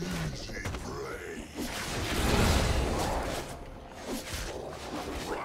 Easy prey. Run.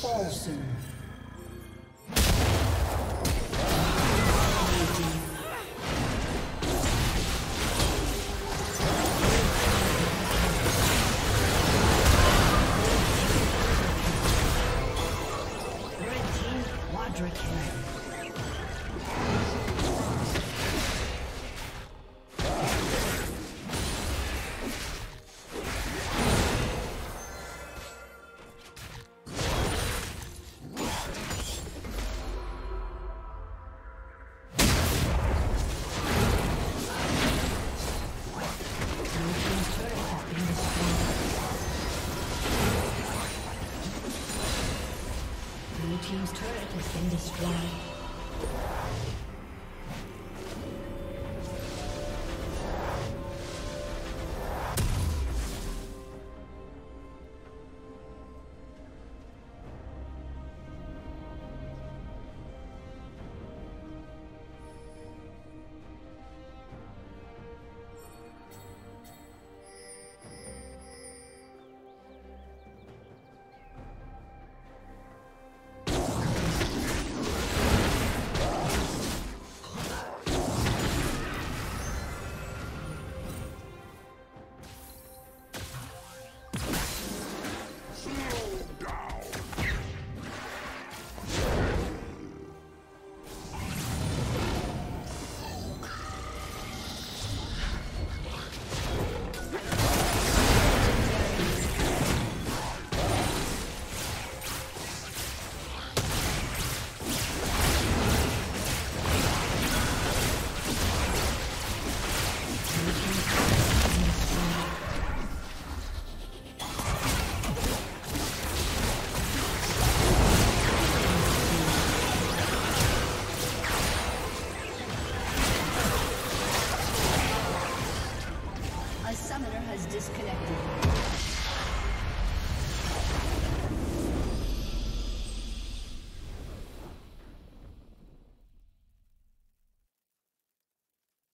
Fall soon. Blue team's turret has been destroyed.